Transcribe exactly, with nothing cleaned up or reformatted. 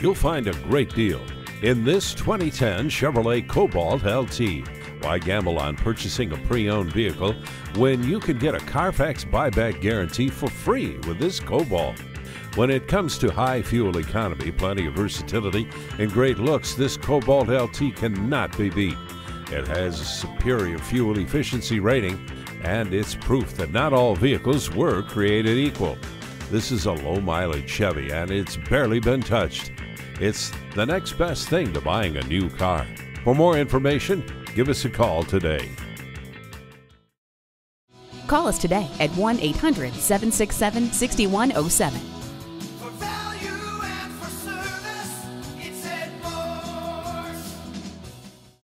you'll find a great deal in this twenty ten Chevrolet Cobalt L T. Why gamble on purchasing a pre-owned vehicle when you can get a Carfax buyback guarantee for free with this Cobalt? When it comes to high fuel economy, plenty of versatility, and great looks, this Cobalt L T cannot be beat. It has a superior fuel efficiency rating, and it's proof that not all vehicles were created equal. This is a low-mileage Chevy, and it's barely been touched. It's the next best thing to buying a new car. For more information, give us a call today. Call us today at one eight hundred, seven six seven, six one oh seven.